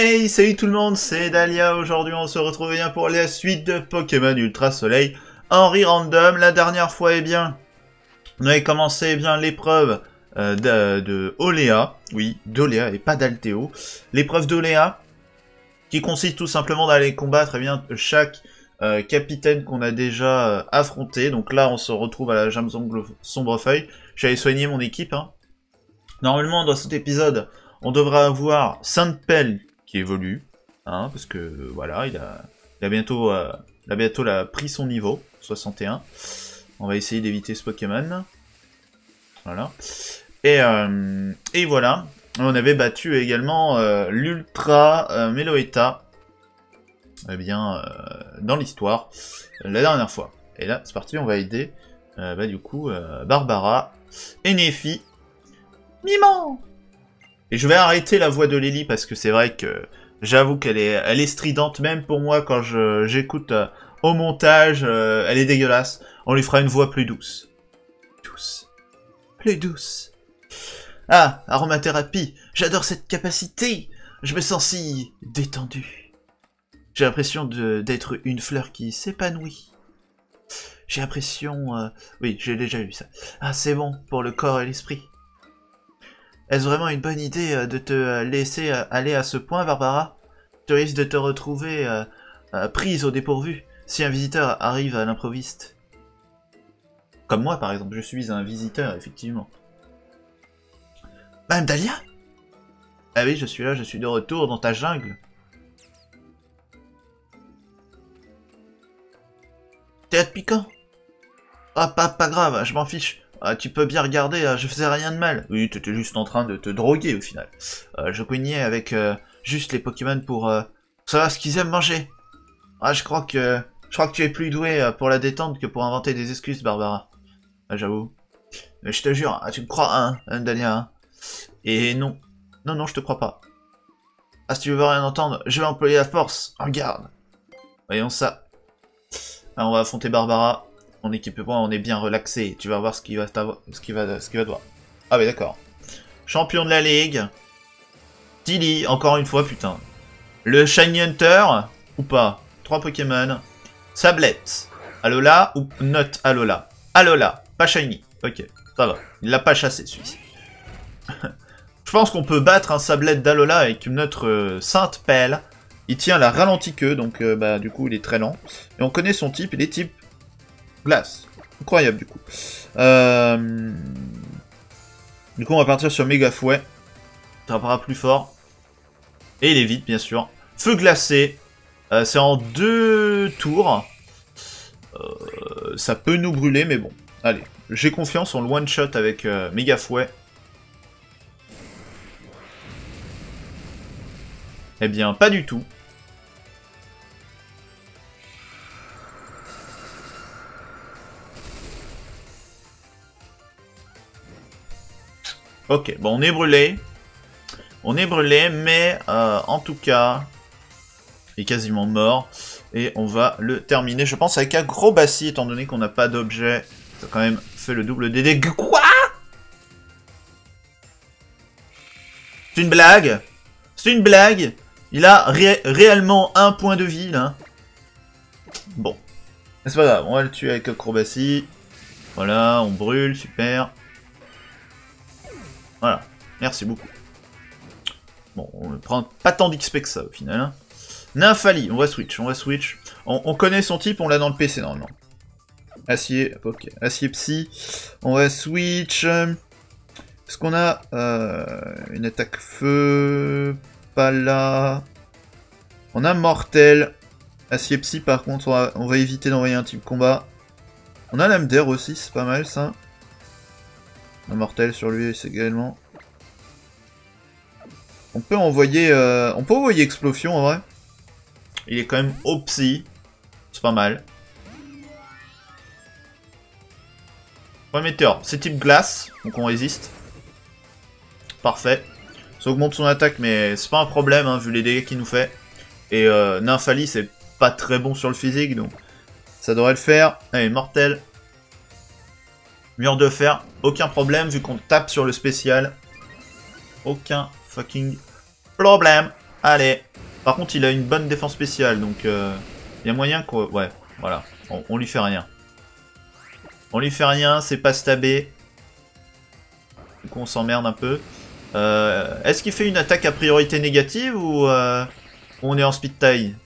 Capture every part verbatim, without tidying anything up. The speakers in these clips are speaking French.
Hey, salut tout le monde, c'est Dalia. Aujourd'hui, on se retrouve bien pour la suite de Pokémon Ultra Soleil. Henri Random, la dernière fois, eh bien, on avait commencé eh bien l'épreuve euh, de, de Oléa. Oui, d'Oléa et pas d'Altéo. L'épreuve d'Oléa, qui consiste tout simplement d'aller combattre eh bien chaque euh, capitaine qu'on a déjà euh, affronté. Donc là, on se retrouve à la Jameson Glove Sombrefeuille. J'allais soigner mon équipe. Hein. Normalement, dans cet épisode, on devra avoir Saint-Pelle qui évolue, hein, parce que euh, voilà, il a, il a bientôt, euh, il a bientôt là, pris son niveau, soixante et un. On va essayer d'éviter ce Pokémon. Voilà. Et, euh, et voilà, on avait battu également euh, l'Ultra euh, Meloetta, eh bien, euh, dans l'histoire, la dernière fois. Et là, c'est parti, on va aider, euh, bah, du coup, euh, Barbara et Nefi. Miman! Et je vais arrêter la voix de Lily parce que c'est vrai que j'avoue qu'elle est, elle est stridente, même pour moi quand j'écoute euh, au montage, euh, elle est dégueulasse. On lui fera une voix plus douce. Douce. Plus douce. Ah, aromathérapie, j'adore cette capacité. Je me sens si détendue. J'ai l'impression d'être une fleur qui s'épanouit. J'ai l'impression... Euh, oui, j'ai déjà eu ça. Ah, c'est bon pour le corps et l'esprit. Est-ce vraiment une bonne idée de te laisser aller à ce point, Barbara? Tu risques de te retrouver euh, euh, prise au dépourvu si un visiteur arrive à l'improviste. Comme moi, par exemple, je suis un visiteur, effectivement. Madame Dalia? Ah oui, je suis là, je suis de retour dans ta jungle. T'es là depuis quand? Ah, pas, pas grave, je m'en fiche. Ah, tu peux bien regarder, je faisais rien de mal. Oui, t'étais juste en train de te droguer au final. Euh, je cognais avec euh, juste les Pokémon pour euh, savoir ce qu'ils aiment manger. Ah, je crois que je crois que tu es plus doué pour la détente que pour inventer des excuses, Barbara. Ah, j'avoue. Mais je te jure, tu me crois, hein, Dalia, hein. Et non. Non, non, je te crois pas. Ah, si tu veux rien entendre, je vais employer la force. En garde. Voyons ça. Alors, on va affronter Barbara. Mon équipe, on est bien relaxé. Tu vas voir ce qui va ce qui va ce qui va te voir. Ah ouais, d'accord. Champion de la ligue. Tilly, encore une fois, putain. Le Shiny Hunter ou pas. Trois Pokémon. Sablette. Alola ou Note Alola. Alola, pas Shiny. Ok, ça va. Il l'a pas chassé celui-ci. Je pense qu'on peut battre un Sablette d'Alola avec notre euh, Sainte-Pelle. Il tient la ralentie queue, donc euh, bah du coup il est très lent. Et on connaît son type. Il est type glace. Incroyable du coup. Euh... Du coup on va partir sur méga fouet. Tapera plus fort. Et il est vite bien sûr. Feu glacé. Euh, c'est en deux tours. Euh, ça peut nous brûler mais bon. Allez. J'ai confiance en le one shot avec euh, méga fouet. Eh bien pas du tout. Ok, bon, on est brûlé. On est brûlé, mais euh, en tout cas, il est quasiment mort. Et on va le terminer, je pense, avec un gros bassi, étant donné qu'on n'a pas d'objet. Ça a quand même fait le double D D. Quoi? C'est une blague? C'est une blague? Il a ré réellement un point de vie, là. Bon. C'est pas grave, on va le tuer avec acrobatie. Voilà, on brûle, super. Voilà, merci beaucoup. Bon, on ne prend pas tant d'X P que ça au final. Hein. Nymphalie, on va switch, on va switch. On, on connaît son type, on l'a dans le P C normalement. Acier, ok, acier psy. On va switch. Est-ce qu'on a euh, une attaque feu? Pas là. On a mortel. Acier psy par contre, on va, on va éviter d'envoyer un type combat. On a l'âme d'air aussi, c'est pas mal ça. Un mortel sur lui également. On peut envoyer... Euh, on peut envoyer Explosion en vrai. Il est quand même au psy. C'est pas mal. Ouais, météore. C'est type glace. Donc on résiste. Parfait. Ça augmente son attaque mais c'est pas un problème hein, vu les dégâts qu'il nous fait. Et euh, Nymphalie c'est pas très bon sur le physique donc ça devrait le faire. Allez, mortel. Mur de fer, aucun problème vu qu'on tape sur le spécial. Aucun fucking problème. Allez. Par contre, il a une bonne défense spéciale, donc euh, y a moyen qu'on... Ouais, voilà. On, on lui fait rien. On lui fait rien, c'est pas stabé. Du coup, on s'emmerde un peu. Euh, Est-ce qu'il fait une attaque à priorité négative ou euh, on est en speed taille?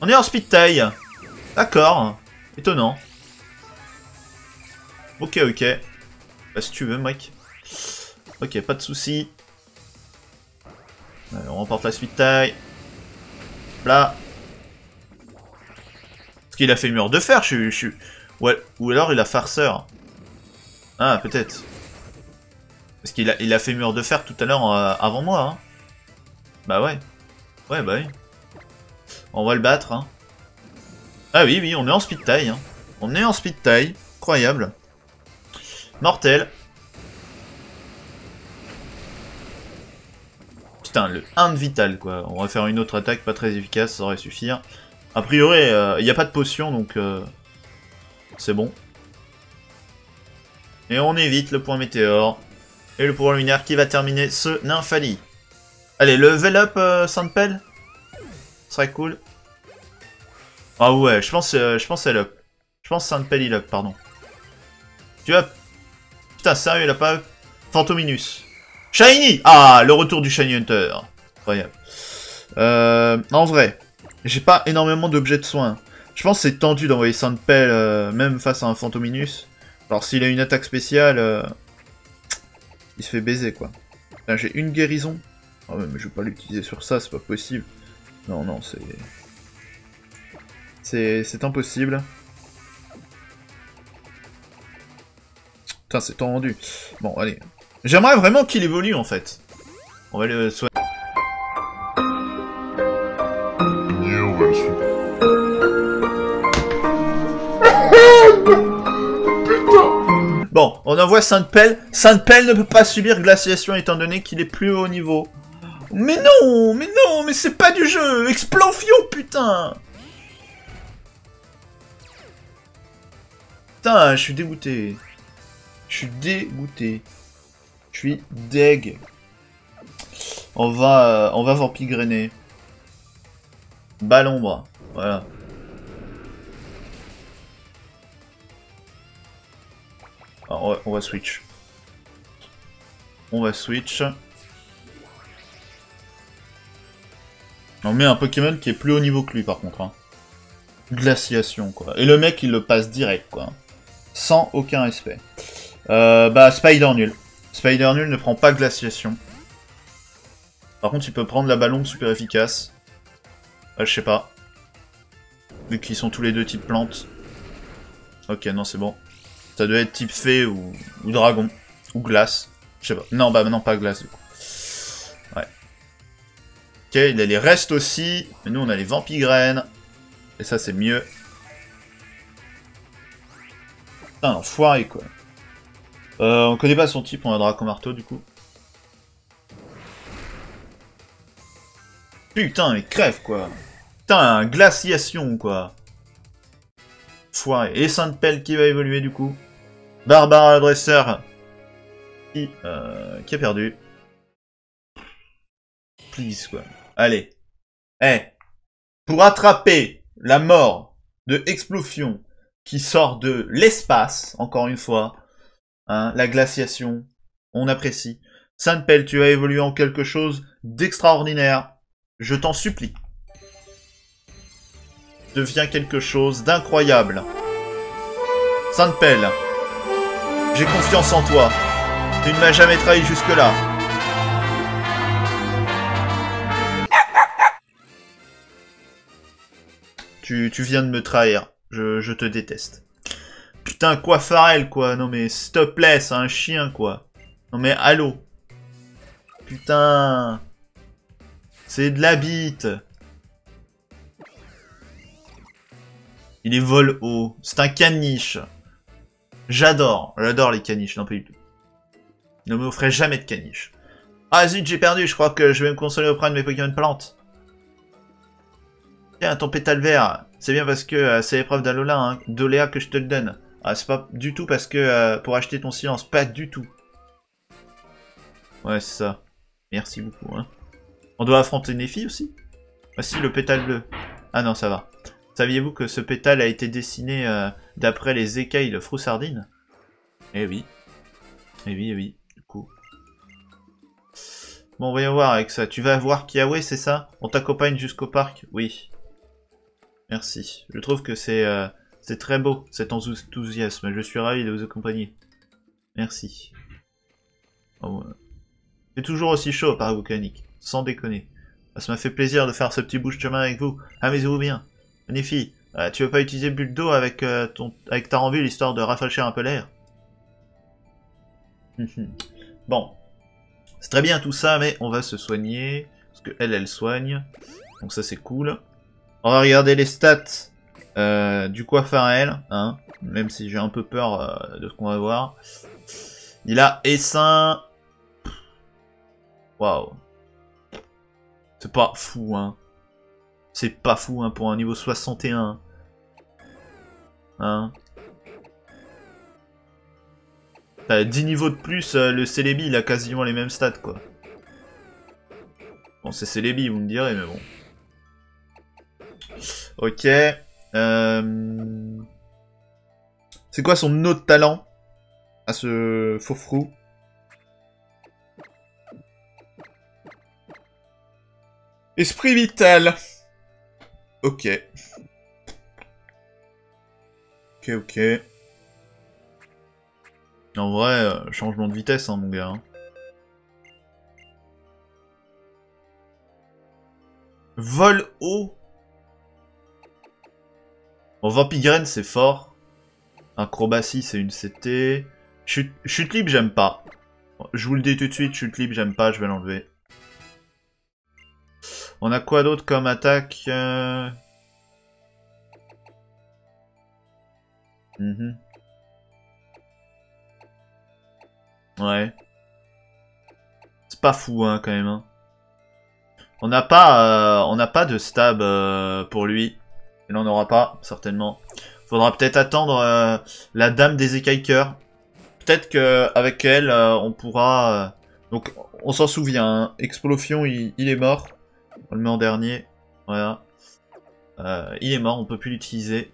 On est en speed taille. D'accord. Étonnant. Ok, ok. Bah, si tu veux, mec. Ok, pas de soucis. Allez, on remporte la speed taille. Là. Est-ce qu'il a fait mur de fer? Je suis... Ouais. Ou alors il a farceur. Ah, peut-être. Parce qu'il a, il a fait mur de fer tout à l'heure euh, avant moi. Hein. Bah ouais. Ouais, bah oui. On va le battre. Hein. Ah oui, oui, on est en speed taille. Hein. On est en speed taille. Incroyable. Mortel. Putain, le un de vital, quoi. On va faire une autre attaque, pas très efficace, ça aurait suffire. A priori, il euh, n'y a pas de potion, donc euh, c'est bon. Et on évite le point météore. Et le pouvoir lunaire qui va terminer ce Nymphalie. Allez, level up euh, Saint-Pelle. Ce serait cool. Ah ouais, je pense euh, je pense elle up. Je pense Saint-Pelle il up, pardon. Tu as... Putain, sérieux, il a pas... Fantominus. Shiny. Ah, le retour du Shiny Hunter. Incroyable. Euh, en vrai, j'ai pas énormément d'objets de soins. Je pense que c'est tendu d'envoyer Saint-Pelle euh, même face à un Fantominus. Alors s'il a une attaque spéciale... Euh... Il se fait baiser, quoi. J'ai une guérison. Ah ouais, mais je vais pas l'utiliser sur ça, c'est pas possible. Non, non, c'est... C'est... C'est impossible. Putain, c'est tendu. Bon, allez. J'aimerais vraiment qu'il évolue, en fait. On va le soigner. Bon, on envoie Saint-Pelle. Saint-Pelle ne peut pas subir glaciation étant donné qu'il est plus haut niveau. Mais non, mais non, mais c'est pas du jeu. Explosion, putain. Putain, je suis dégoûté. Je suis dégoûté. Je suis deg. On va, on va vampigrener. Balombre, voilà. Alors, on va switch. On va switch. On met un Pokémon qui est plus haut niveau que lui par contre. Hein. Glaciation quoi. Et le mec il le passe direct quoi. Sans aucun respect. Euh, bah Spider nul. Spider nul ne prend pas glaciation. Par contre il peut prendre la ballon super efficace. Euh, je sais pas. Vu qu'ils sont tous les deux types plantes. Ok non c'est bon. Ça doit être type fée ou, ou dragon. Ou glace. Je sais pas. Non, bah non, pas glace du coup. Ouais. Ok, il a les restes aussi. Mais nous, on a les vampigraines. Et ça, c'est mieux. Putain, l'enfoiré quoi. Euh, on connaît pas son type, on a Draco marteau du coup. Putain, mais crève quoi. Putain, glaciation quoi. Foiré. Et Saint-Pelle qui va évoluer du coup. Barbara, dresseur, qui, euh, qui a perdu. Please, quoi. Allez. Eh. Pour attraper la mort de Explosion qui sort de l'espace, encore une fois, hein, la glaciation, on apprécie. Saint-Pelle, tu as évolué en quelque chose d'extraordinaire. Je t'en supplie. Devient quelque chose d'incroyable. Saint-Pelle, j'ai confiance en toi. Tu ne m'as jamais trahi jusque-là. Tu, tu viens de me trahir. Je, je te déteste. Putain, Coiffarel, quoi. Non mais, s'il te plaît, c'est un chien, quoi. Non mais, allô. Putain. C'est de la bite. Il est vol haut. C'est un caniche. J'adore. J'adore les caniches. Non, pas du tout. Ne m'offrez jamais de caniche. Ah zut, j'ai perdu. Je crois que je vais me consoler auprès de mes Pokémon plantes. Tiens, ton pétale vert. C'est bien parce que euh, c'est l'épreuve d'Alola, hein, d'Oléa que je te le donne. Ah, c'est pas du tout parce que euh, pour acheter ton silence. Pas du tout. Ouais, c'est ça. Merci beaucoup. Hein. On doit affronter Nefi aussi. Voici le pétale bleu. Ah non, ça va. Saviez-vous que ce pétale a été dessiné euh, d'après les écailles de Froussardine? Eh oui. Eh oui, eh oui, du coup. Bon, voyons voir avec ça. Tu vas voir Kiawe, c'est ça? On t'accompagne jusqu'au parc? Oui. Merci. Je trouve que c'est euh, c'est très beau, cet enthousiasme. Je suis ravi de vous accompagner. Merci. Oh, euh... C'est toujours aussi chaud au parc volcanique. Sans déconner. Ça m'a fait plaisir de faire ce petit bout de chemin avec vous. Amusez-vous bien. Nefi, euh, tu veux pas utiliser le bulle d'eau avec, euh, ton... avec ta rambule histoire de rafraîchir un peu l'air? Bon. C'est très bien tout ça, mais on va se soigner. Parce que elle, elle soigne. Donc ça, c'est cool. On va regarder les stats euh, du Coiffarel, hein, même si j'ai un peu peur euh, de ce qu'on va voir. Il a essaim. Waouh. C'est pas fou, hein. C'est pas fou, hein, pour un niveau soixante et un. Hein. T'as dix niveaux de plus, euh, le Célébi, il a quasiment les mêmes stats, quoi. Bon, c'est Célébi, vous me direz, mais bon. Ok. Euh... C'est quoi son autre talent à ce foufrou? Esprit vital. Ok. Ok, ok. En vrai, euh, changement de vitesse, hein, mon gars. Hein. Vol haut. Bon, Vampigraine, c'est fort. Acrobatie, c'est une C T. Chute, chute libre, j'aime pas. Bon, je vous le dis tout de suite, chute libre, j'aime pas, je vais l'enlever. On a quoi d'autre comme attaque euh... mmh. Ouais. C'est pas fou, hein, quand même. Hein. On n'a pas, euh, on n'a pas de stab euh, pour lui. Il n'en aura pas, certainement. Faudra peut-être attendre euh, la dame des écailles cœur. Peut-être qu'avec elle, euh, on pourra... Euh... Donc, on s'en souvient. Hein. Explosion, il, il est mort. On le met en dernier. Voilà. Euh, il est mort, on peut plus l'utiliser.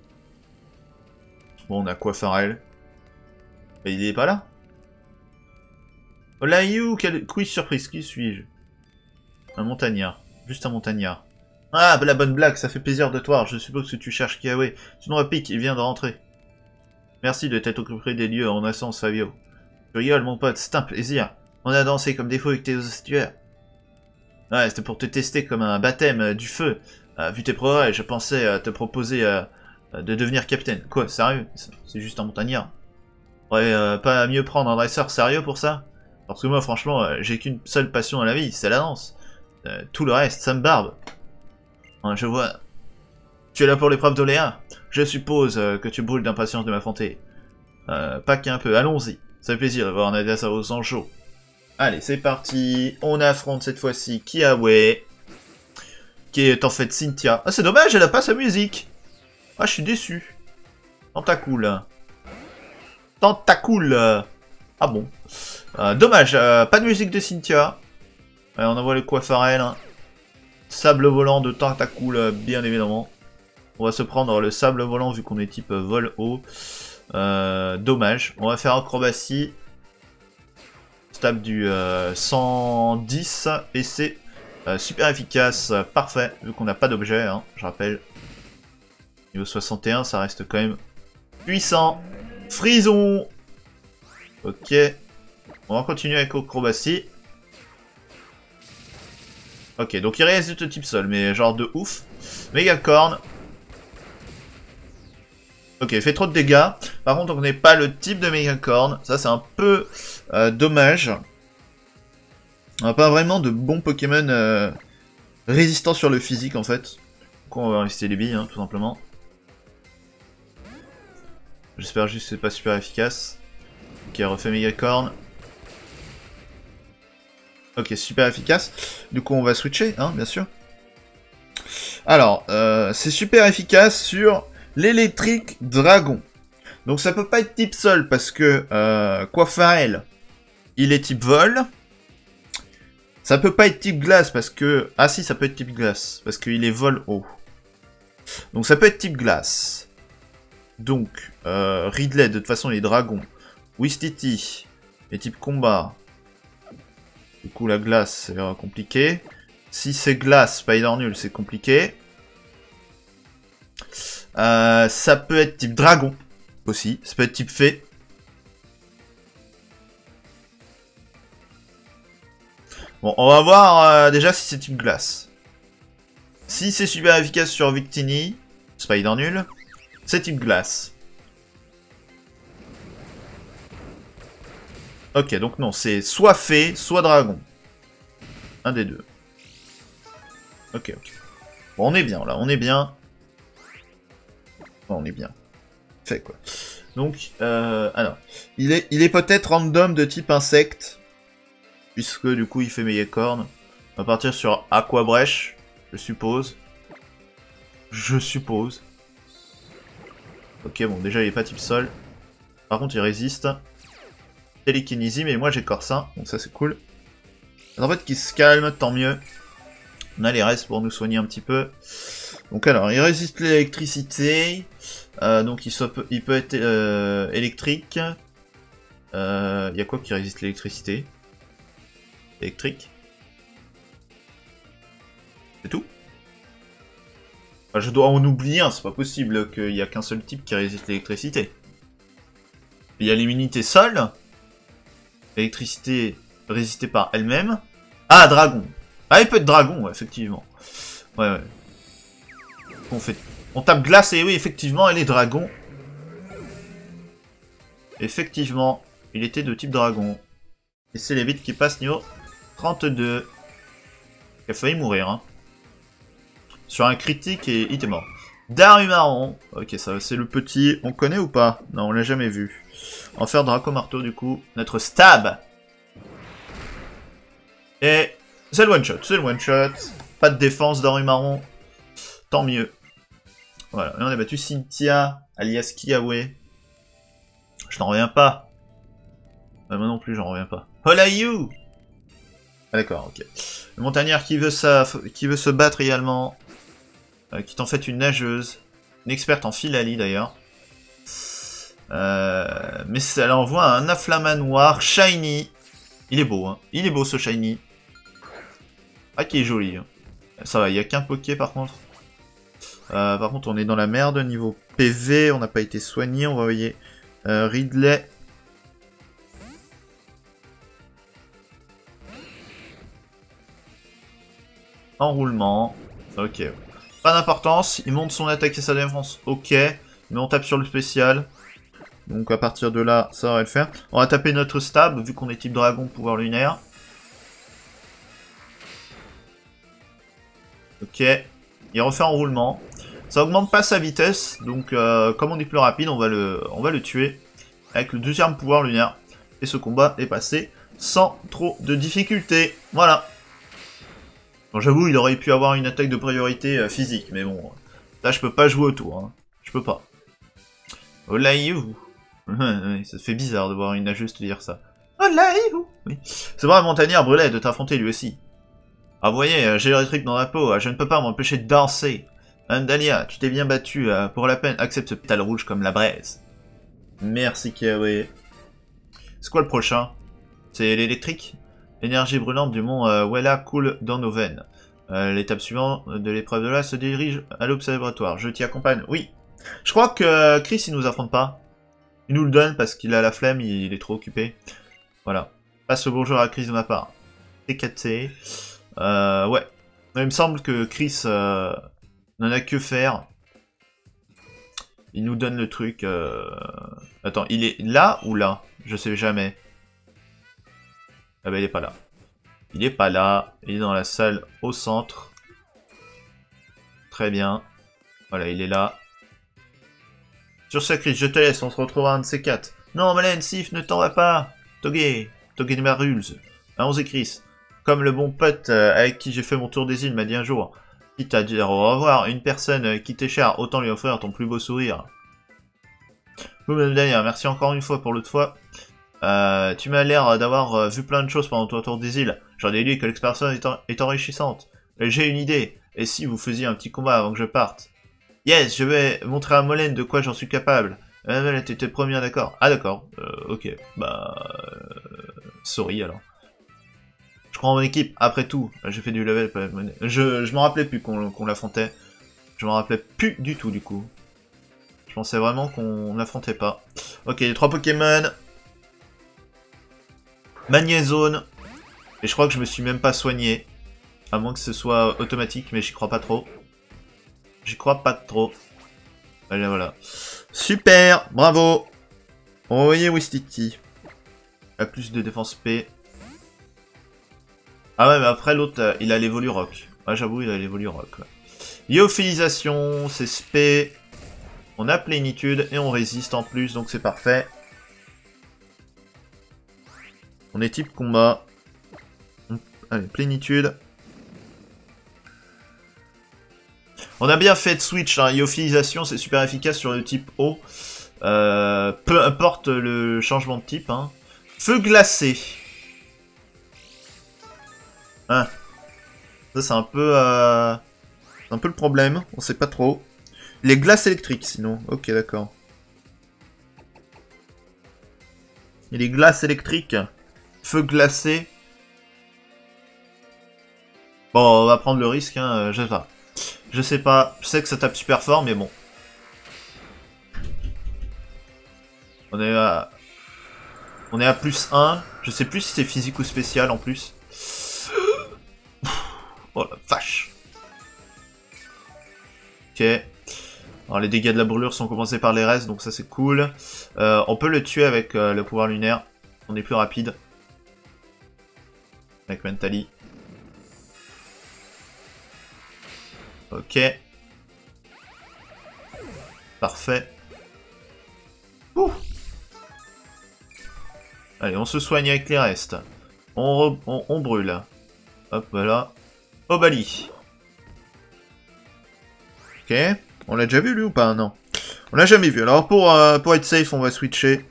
Bon, on a Coiffarel. Mais il est pas là. Olayou, quelle quiz surprise. Qui suis-je? Un montagnard. Juste un montagnard. Ah, la bonne blague, ça fait plaisir de toi. Je suppose que tu cherches Kiawe. Sinon, à pic, il vient de rentrer. Merci de t'être occupé des lieux en naissance, Fabio. Je rigole, mon pote, c'est un plaisir. On a dansé comme des fous avec tes ossuaires. Ouais, c'était pour te tester comme un baptême euh, du feu. Euh, vu tes progrès, je pensais euh, te proposer euh, de devenir capitaine. Quoi, sérieux? C'est juste un montagnard. Faudrait euh, pas mieux prendre un dresseur sérieux pour ça? Parce que moi, franchement, euh, j'ai qu'une seule passion à la vie, c'est la danse. Euh, tout le reste, ça me barbe. Hein, je vois. Tu es là pour l'épreuve d'Oléa? Je suppose euh, que tu brûles d'impatience de m'affronter. Euh, pas qu'un peu, allons-y. Ça fait plaisir de voir Nadia Savo sans chaud. Allez, c'est parti. On affronte cette fois-ci Kiawe, qui est en fait Cynthia. Ah, c'est dommage, elle a pas sa musique. Ah, je suis déçu. Tentacool. Tentacool. Ah bon. Euh, dommage, euh, pas de musique de Cynthia. Allez, on envoie le Coiffarel. Hein. Sable volant de Tentacool, bien évidemment. On va se prendre le sable volant vu qu'on est type euh, vol haut. Euh, dommage. On va faire acrobatie. Tape du euh, cent dix et c'est euh, super efficace, euh, parfait, vu qu'on n'a pas d'objet, hein, je rappelle. Niveau soixante et un, ça reste quand même puissant. Frison. Ok. On va continuer avec acrobatie. Ok, donc il reste de type sol, mais genre de ouf. Mégacorn. Ok, il fait trop de dégâts. Par contre, on n'est pas le type de Mégacorn. Ça, c'est un peu euh, dommage. On n'a pas vraiment de bons Pokémon euh, résistants sur le physique, en fait. Donc, on va rester les billes, hein, tout simplement. J'espère juste que c'est pas super efficace. Ok, refait Mégacorn. Ok, super efficace. Du coup, on va switcher, hein, bien sûr. Alors, euh, c'est super efficace sur... l'électrique dragon. Donc ça peut pas être type sol parce que euh, Coiffarel, il est type vol. Ça peut pas être type glace parce que... Ah si, ça peut être type glace. Parce qu'il est vol haut. Donc ça peut être type glace. Donc, euh, Ridley, de toute façon, il est dragon. Wistiti, il est type combat. Du coup, la glace, c'est compliqué. Si c'est glace, Spider nul, c'est compliqué. Euh, ça peut être type dragon aussi. Ça peut être type fée. Bon, on va voir euh, déjà si c'est type glace. Si c'est super efficace sur Victini, Spider nul, c'est type glace. Ok, donc non, c'est soit fée, soit dragon. Un des deux. Ok, ok. Bon, on est bien là, on est bien. Bon, on est bien. Fait quoi. Donc, euh, alors, il est, il est peut-être random de type insecte. Puisque du coup il fait Mégacorn. On va partir sur Aquabrèche, je suppose. Je suppose. Ok, bon, déjà il est pas type sol. Par contre il résiste. Télékinésie, mais moi j'ai Corsin, donc ça c'est cool. En fait qu'il se calme, tant mieux. On a les restes pour nous soigner un petit peu. Donc alors, il résiste l'électricité. Euh, donc il, soit, il peut être euh, électrique. Il euh, y a quoi qui résiste l'électricité ? Électrique. C'est tout. Enfin, je dois en oublier un, c'est pas possible qu'il n'y a qu'un seul type qui résiste l'électricité. Il y a l'immunité sol. L'électricité résistée par elle-même. Ah, dragon. Ah, il peut être dragon, ouais, effectivement. Ouais, ouais. On, fait... On tape glace et oui, effectivement, elle est dragon. Effectivement, il était de type dragon. Et c'est les vides qui passent niveau trente-deux. Il a failli mourir. Hein. Sur un critique et il était mort. Darumaron. Ok, ça c'est le petit. On connaît ou pas? Non, on l'a jamais vu. On va faire Draco marteau du coup. Notre stab. Et c'est le one shot. C'est le one shot. Pas de défense Darumaron. Tant mieux. Voilà. Et on a battu Cynthia alias Kiawe. Je n'en reviens pas. Bah, moi non plus, j'en reviens pas. Hola you! Ah, d'accord, ok. Le montagnard qui veut, sa... qui veut se battre également. Euh, qui est en fait une nageuse. Une experte en philalie d'ailleurs. Euh... Mais elle envoie un afflama noir. Shiny. Il est beau, hein. Il est beau ce Shiny. Ah, qui est joli. Hein. Ça va, il n'y a qu'un Poké par contre. Euh, par contre, on est dans la merde. Niveau P V, on n'a pas été soigné. On va envoyer euh, Ridley. Enroulement. Ok. Pas d'importance. Il monte son attaque et sa défense. Ok. Mais on tape sur le spécial. Donc à partir de là, ça va le faire. On va taper notre stab, vu qu'on est type dragon, pouvoir lunaire. Ok. Il refait enroulement. Ça augmente pas sa vitesse. Donc euh, comme on est plus rapide, on va, le, on va le tuer. Avec le deuxième pouvoir lunaire. Et ce combat est passé sans trop de difficultés. Voilà. Bon, j'avoue, il aurait pu avoir une attaque de priorité euh, physique, mais bon, là, je peux pas jouer autour, hein. Je peux pas. Olaïou. Ça fait bizarre de voir une nageuse te dire ça. Olaïou. Oui. C'est vrai, montagnard brûlait de t'affronter lui aussi. Ah, vous voyez, j'ai l'électrique dans la peau, je ne peux pas m'empêcher de danser. Madame Dalia, tu t'es bien battue, euh, pour la peine, accepte ce pétale rouge comme la braise. Merci, Kiawe. C'est quoi le prochain? C'est l'électrique? L'énergie brûlante du mont euh, Wella coule dans nos veines. Euh, L'étape suivante de l'épreuve de là se dirige à l'observatoire. Je t'y accompagne. Oui. Je crois que euh, Chris, il nous affronte pas. Il nous le donne parce qu'il a la flemme, il, il est trop occupé. Voilà. Passe le bonjour à Chris de ma part. T K T. Euh, ouais. Il me semble que Chris euh, n'en a que faire. Il nous donne le truc. Euh... Attends, il est là ou là? Je sais jamais. Ah bah il est pas là. Il est pas là. Il est dans la salle au centre. Très bien. Voilà, il est là. Sur ce, Chris, je te laisse. On se retrouvera un de ces quatre. Non, Molène, Sif, ne t'en va pas. Togué. Togué de ma ruse. Allons-y, Chris. Comme le bon pote avec qui j'ai fait mon tour des îles m'a dit un jour. Quitte à dire au revoir, une personne qui t'est chère, autant lui offrir ton plus beau sourire. Vous, madame Dalia, merci encore une fois pour l'autre fois. Euh, tu m'as l'air d'avoir euh, vu plein de choses pendant ton tour des îles. J'en ai lu que l'expérience est, en est enrichissante. J'ai une idée. Et si vous faisiez un petit combat avant que je parte? Yes, je vais montrer à Molène de quoi j'en suis capable. Elle était première, d'accord. Ah d'accord, euh, ok. Bah... Euh, sorry alors. Je crois en mon équipe, après tout. J'ai fait du level. Je, je m'en rappelais plus qu'on qu'on l'affrontait. Je m'en rappelais plus du tout du coup. Je pensais vraiment qu'on n'affrontait pas. Ok, les trois Pokémon. Magnézone. Et je crois que je me suis même pas soigné. À moins que ce soit automatique, mais j'y crois pas trop. J'y crois pas trop. Allez, voilà. Super, bravo. Envoyez Wistiti. A plus de défense P. Ah ouais, mais après l'autre, il a l'évolurock. Ah j'avoue, il a l'évolurock. Ouais. Lyophilisation, c'est S P. On a plénitude et on résiste en plus, donc c'est parfait. On est type combat. Allez, plénitude. On a bien fait de switch, hein. Lyophilisation, c'est super efficace sur le type eau. Euh, peu importe le changement de type. Hein. Feu glacé. Ah. Ça, c'est un peu... Euh... un peu le problème. On sait pas trop. Les glaces électriques, sinon. Ok, d'accord. Et les glaces électriques. Feu glacé. Bon, on va prendre le risque, hein. Je sais pas. Je sais pas. Je sais que ça tape super fort, mais bon. On est à... On est à plus un. Je sais plus si c'est physique ou spécial, en plus. Oh la vache. Ok. Alors les dégâts de la brûlure sont compensés par les restes, donc ça c'est cool. Euh, on peut le tuer avec euh, le pouvoir lunaire. On est plus rapide. Avec Mentali. Ok. Parfait. Ouh. Allez, on se soigne avec les restes. On, on, on brûle. Hop, voilà. Au Bali. Ok. On l'a déjà vu lui ou pas? Non. On l'a jamais vu. Alors pour, euh, pour être safe, on va switcher.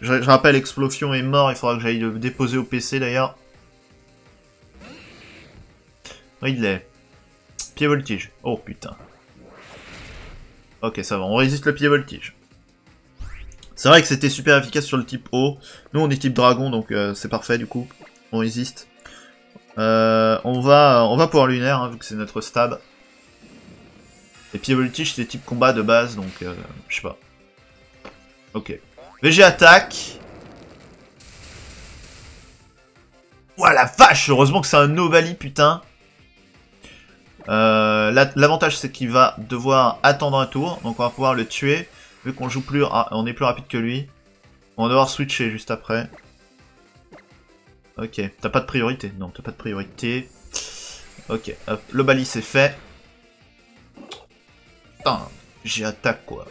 Je, je rappelle, Explosion est mort. Il faudra que j'aille le déposer au P C d'ailleurs. Ridley. Pied voltige. Oh putain. Ok, ça va. On résiste le pied voltige. C'est vrai que c'était super efficace sur le type eau. Nous, on est type dragon, donc euh, c'est parfait du coup. On résiste. Euh, on va, on va pouvoir lunaire, hein, vu que c'est notre stab. Et puis voltige c'est type combat de base, donc euh, je sais pas. Ok. V G attaque. Ouah la vache, heureusement que c'est un Ovali, putain. Euh, L'avantage c'est qu'il va devoir attendre un tour, donc on va pouvoir le tuer. Vu qu'on joue plus, ah, on est plus rapide que lui. On va devoir switcher juste après. Ok, t'as pas de priorité. Non, t'as pas de priorité. Ok, hop, le Bali c'est fait. Putain, j'ai attaque quoi.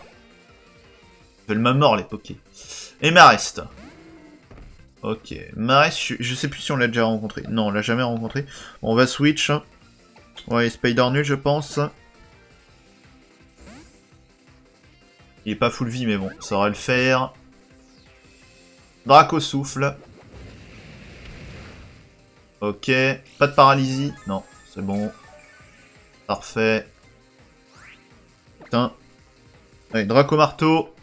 Ils veulent ma mort les Poké. Et Marest. Ok, Marest, je, je sais plus si on l'a déjà rencontré. Non, on l'a jamais rencontré. Bon, on va switch. Ouais, Spider nul je pense. Il est pas full vie mais bon, ça va le faire. Draco souffle. Ok, pas de paralysie. Non, c'est bon. Parfait. Putain. Allez, Draco marteau.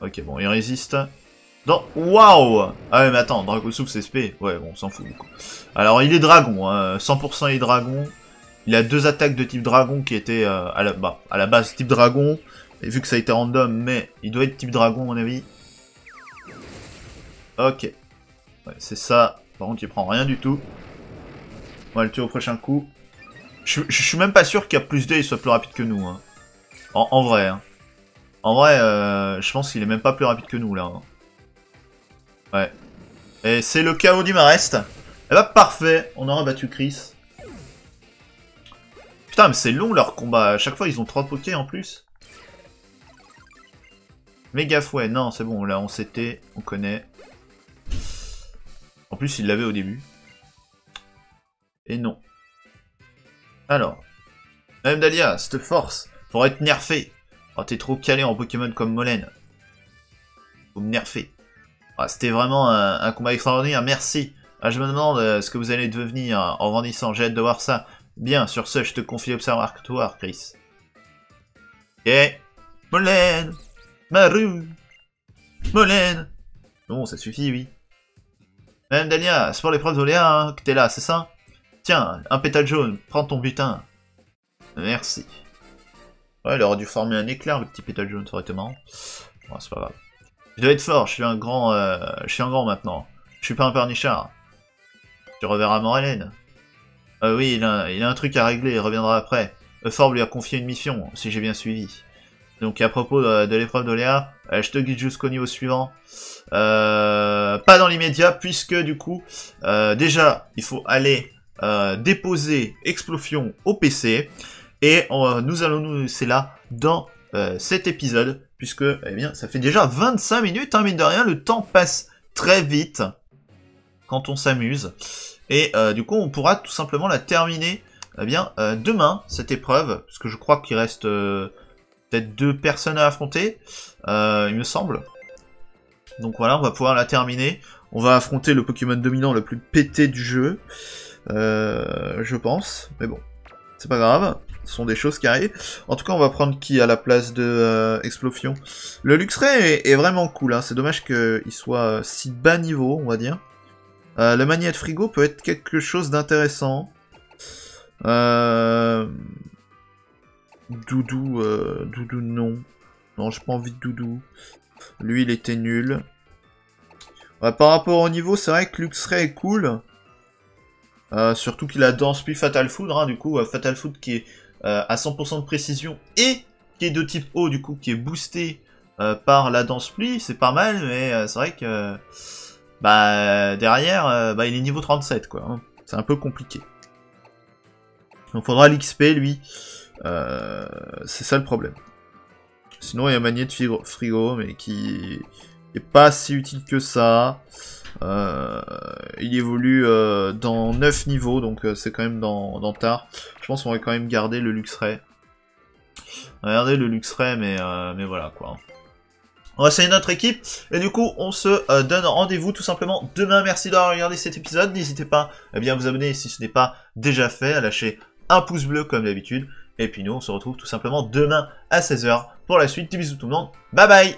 Ok, bon, il résiste. Non, waouh! Ah ouais, mais attends, Draco souffle, c'est S P. Ouais, bon, on s'en fout du coup. Alors, il est dragon, hein. cent pour cent il est dragon. Il a deux attaques de type dragon qui étaient euh, à, la, bah, à la base type dragon. Et vu que ça a été random, mais il doit être type dragon à mon avis. Ok. Ouais, c'est ça. Par contre, il prend rien du tout. On va le tuer au prochain coup. Je, je, je suis même pas sûr qu'à plus deux, il soit plus rapide que nous. Hein. En, en vrai. Hein. En vrai, euh, je pense qu'il est même pas plus rapide que nous, là. Hein. Ouais. Et c'est le chaos du Marest. Eh bah, parfait. On aura battu Chris. Putain, mais c'est long, leur combat. À chaque fois, ils ont trois Poké, en plus. Méga fouet. Non, c'est bon. Là, on s'était. On connaît. En plus, il l'avait au début. Et non. Alors. Même Dalia, cette force. Faudrait être nerfé. Oh, t'es trop calé en Pokémon comme Molène. Vous me nerfez. Ah, c'était vraiment un, un combat extraordinaire, merci. Ah, je me demande euh, ce que vous allez devenir hein, en grandissant, j'ai hâte de voir ça. Bien, sur ce, je te confie l'observatoire, Chris. Ok. Molène, Maru, Molène. Bon, ça suffit, oui. Madame Dalia, c'est pour l'épreuve d'Oléa hein, que t'es là, c'est ça? Tiens, un pétale jaune, prends ton butin. Merci. Ouais, il aurait dû former un éclair, le petit pétale jaune, ça aurait été marrant. Bon, c'est pas grave. Je dois être fort, je suis un grand, euh, je suis un grand maintenant. Je suis pas un pernichard. Tu reverras Morelaine. Euh, oui, il a, il a un truc à régler, il reviendra après. Euphorbe lui a confié une mission, si j'ai bien suivi. Donc à propos de, de l'épreuve d'Oléa, euh, je te guide jusqu'au niveau suivant. Euh, pas dans l'immédiat, puisque du coup, euh, déjà, il faut aller euh, déposer Explosion au P C. Et on, nous allons nous laisser là dans euh, cet épisode, puisque eh bien, ça fait déjà vingt-cinq minutes, hein, mine de rien, le temps passe très vite quand on s'amuse. Et euh, du coup, on pourra tout simplement la terminer eh bien, euh, demain, cette épreuve, parce que je crois qu'il reste euh, peut-être deux personnes à affronter, euh, il me semble. Donc voilà, on va pouvoir la terminer. On va affronter le Pokémon dominant le plus pété du jeu, euh, je pense, mais bon, c'est pas grave. Ce sont des choses qui arrivent. En tout cas, on va prendre qui à la place de euh, Explosion. Le Luxray est, est vraiment cool. Hein. C'est dommage qu'il soit euh, si bas niveau, on va dire. Euh, le Magnet Frigo peut être quelque chose d'intéressant. Euh... Doudou, euh... Doudou, non. Non, j'ai pas envie de Doudou. Lui, il était nul. Ouais, par rapport au niveau, c'est vrai que Luxray est cool. Euh, surtout qu'il a danse puis Fatal Food. Hein, du coup, euh, Fatal Food qui est Euh, à cent pour cent de précision et qui est de type eau du coup qui est boosté euh, par la danse pluie, c'est pas mal, mais euh, c'est vrai que euh, bah derrière euh, bah, il est niveau trente-sept quoi, hein. C'est un peu compliqué. Donc faudra l'X P lui, euh, c'est ça le problème. Sinon il y a Magnet de Frigo mais qui est pas si utile que ça. Euh, il évolue euh, dans neuf niveaux, donc euh, c'est quand même dans, dans tard. Je pense qu'on va quand même garder le Luxray. Regardez le Luxray, mais, euh, mais voilà quoi. On va essayer notre équipe, et du coup on se euh, donne rendez-vous tout simplement demain. Merci d'avoir regardé cet épisode, n'hésitez pas eh bien, à vous abonner si ce n'est pas déjà fait, à lâcher un pouce bleu comme d'habitude. Et puis nous on se retrouve tout simplement demain à seize heures pour la suite. Des bisous tout le monde, bye bye.